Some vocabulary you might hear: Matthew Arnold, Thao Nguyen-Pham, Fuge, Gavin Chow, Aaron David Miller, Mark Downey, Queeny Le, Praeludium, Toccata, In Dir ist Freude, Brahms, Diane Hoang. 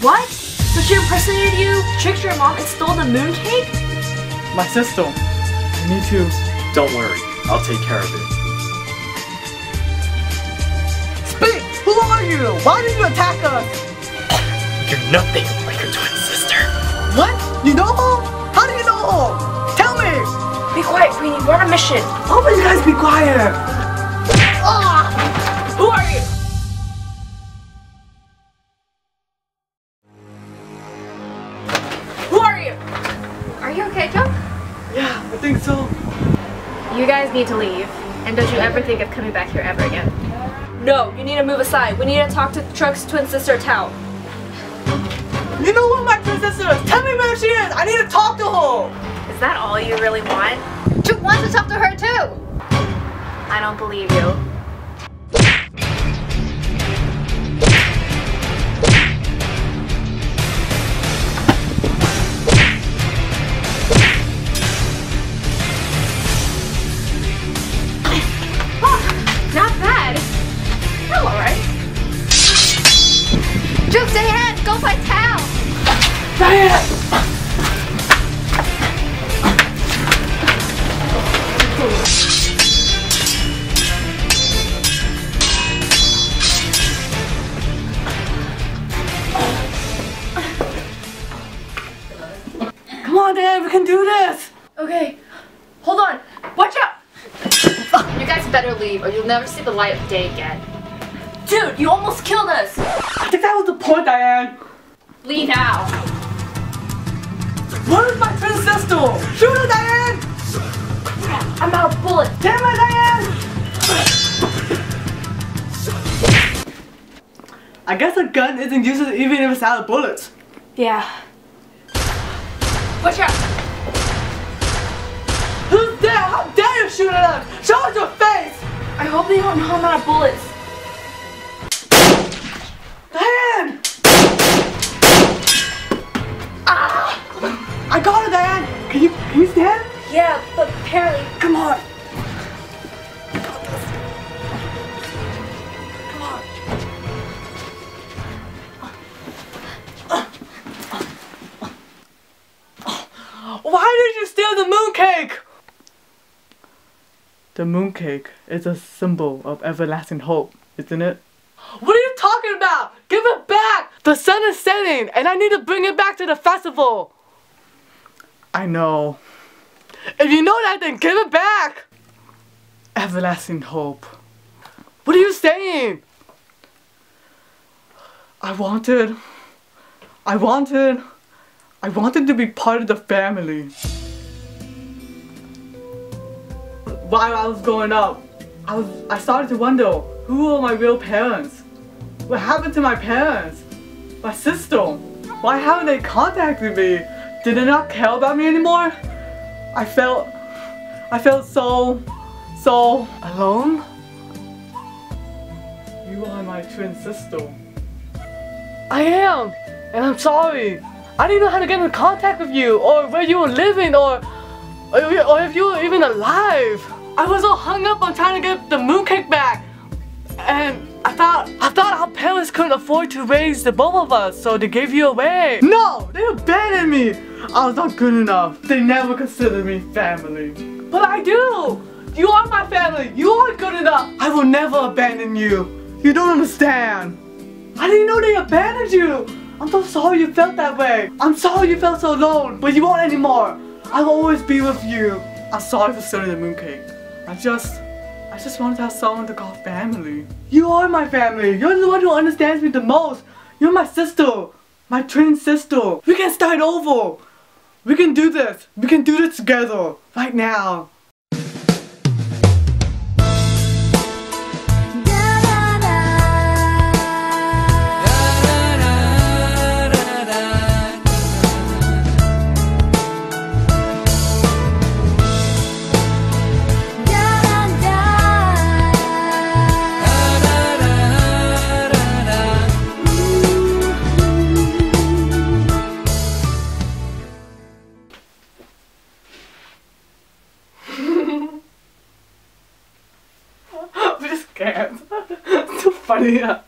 What? So she impersonated you, tricked your mom, and stole the moon cake? My sister. Me too. Don't worry, I'll take care of it. Speak! Who are you? Why did you attack us? You're nothing like your twin sister. What? You know all? How do you know all? Tell me! Be quiet, Queenie. We're on a mission. How will you guys be quiet? Ah! Who are you? Who are you? Are you okay, Joe? Yeah, I think so. You guys need to leave. And don't you ever think of coming back here ever again. No, you need to move aside. We need to talk to Truck's twin sister, Thao. You know what my twin sister is? Tell me where she is! I need to talk to her! Is that all you really want? You want to talk to her too! I don't believe you. Oh, not bad! You're alright. Juke, stay ahead! Go fight Thao! Diane! Come on, Dad, we can do this! Okay, hold on! Watch out! You guys better leave or you'll never see the light of day again. Dude, you almost killed us! I think that was the point, Diane! Leave now! Where's my twin sister? Shoot her, Diane! Crap, I'm out of bullets! Damn it, Diane! I guess a gun isn't useless even if it's out of bullets. Yeah. Watch out! Who's there? How dare you shoot at us? Show us your face! I hope they don't know I'm out of bullets. I got her, Diane! Can you stand? Yeah, but apparently... Come on! Come on! Why did you steal the moon cake? The moon cake is a symbol of everlasting hope, isn't it? What are you talking about? Give it back! The sun is setting and I need to bring it back to the festival! I know. If you know that, then give it back! Everlasting hope. What are you saying? I wanted to be part of the family. While I was growing up, I started to wonder, who are my real parents? What happened to my parents? My sister? Why haven't they contacted me? Did they not care about me anymore? I felt so alone. You are my twin sister. I am, and I'm sorry. I didn't know how to get in contact with you, or where you were living, or if you were even alive. I was all hung up on trying to get the mooncake back, and I thought our parents couldn't afford to raise the both of us, so they gave you away. No! They abandoned me! I was not good enough. They never considered me family. But I do! You are my family! You are good enough! I will never abandon you! You don't understand! I didn't know they abandoned you! I'm so sorry you felt that way! I'm sorry you felt so alone, but you won't anymore! I'll always be with you! I'm sorry for stealing the mooncake. I just wanted to have someone to call family. You are my family. You're the one who understands me the most. You're my sister. My twin sister. We can start over. We can do this. We can do this together. Right now. Yeah.